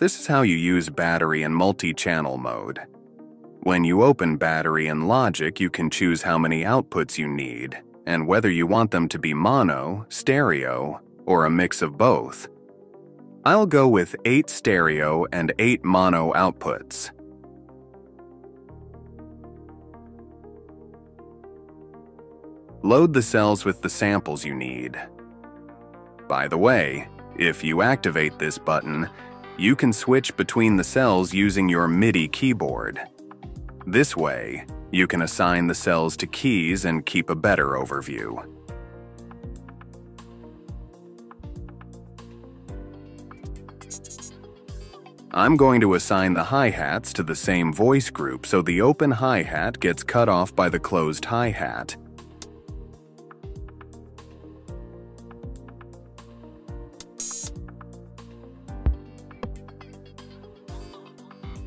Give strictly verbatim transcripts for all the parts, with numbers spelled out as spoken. This is how you use Battery in multi-channel mode. When you open Battery in Logic, you can choose how many outputs you need, and whether you want them to be mono, stereo, or a mix of both. I'll go with eight stereo and eight mono outputs. Load the cells with the samples you need. By the way, if you activate this button, you can switch between the cells using your MIDI keyboard. This way, you can assign the cells to keys and keep a better overview. I'm going to assign the hi-hats to the same voice group so the open hi-hat gets cut off by the closed hi-hat.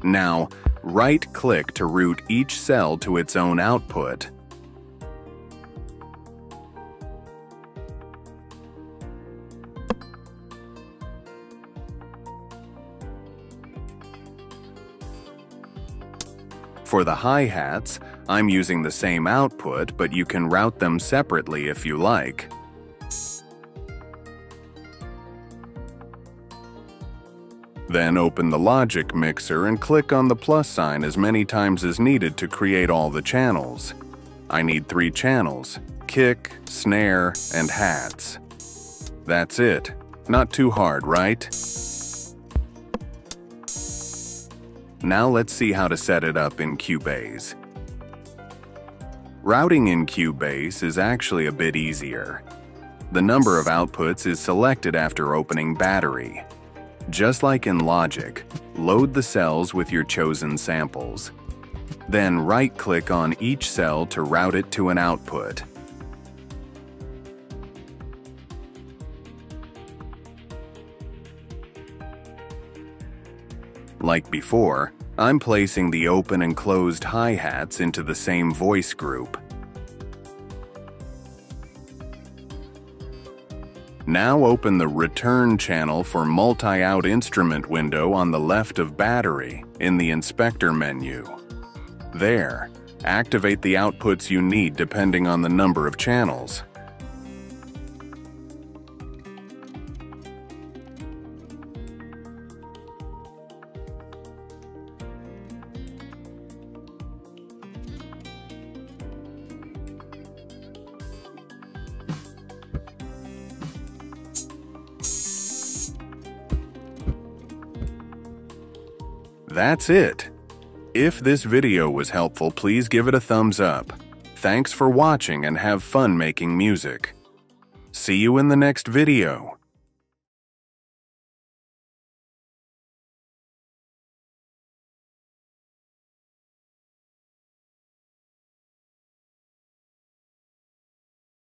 Now, right-click to route each cell to its own output. For the hi-hats, I'm using the same output, but you can route them separately if you like. Then open the Logic mixer and click on the plus sign as many times as needed to create all the channels. I need three channels: kick, snare, and hats. That's it. Not too hard, right? Now let's see how to set it up in Cubase. Routing in Cubase is actually a bit easier. The number of outputs is selected after opening Battery. Just like in Logic, load the cells with your chosen samples. Then right-click on each cell to route it to an output. Like before, I'm placing the open and closed hi-hats into the same voice group. Now open the Return channel for Multi-Out Instrument window on the left of Battery in the Inspector menu. There, activate the outputs you need depending on the number of channels. That's it. If this video was helpful, please give it a thumbs up. Thanks for watching and have fun making music. See you in the next video.